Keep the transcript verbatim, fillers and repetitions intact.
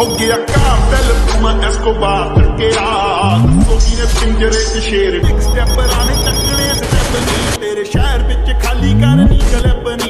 Ho gaya cartel, Puma Escobar takera. Sohi ne pinjre te sher, big stepper aane takne stepper. Tere shahar vich khali karni galapni.